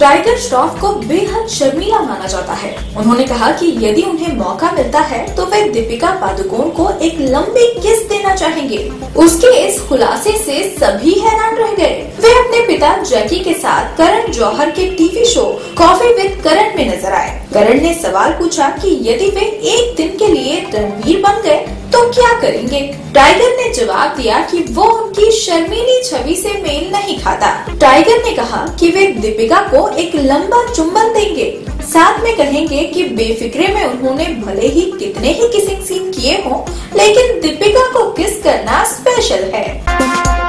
Tiger Shroff को बेहद शर्मीला माना जाता है। उन्होंने कहा कि यदि उन्हें मौका मिलता है तो वे दीपिका पादुकोण को एक लंबी किस देना चाहेंगे। उसके इस खुलासे से सभी हैरान रह गए। वे अपने पिता जैकी के साथ करण जौहर के TV show coffee with Karan में नजर आए। करण ने सवाल पूछा कि यदि वे एक दिन के लिए रणवीर बन गए तो क्या करेंगे। टाइगर ने जवाब दिया कि वो उनकी शर्मीली छवि से मेल नहीं खाता। टाइगर ने कहा कि वे दीपिका को एक लंबा चुंबन देंगे, साथ में कहेंगे कि बेफिक्रे में उन्होंने भले ही कितने ही किसिंग सीन किए हों, लेकिन दीपिका को किस करना स्पेशल है।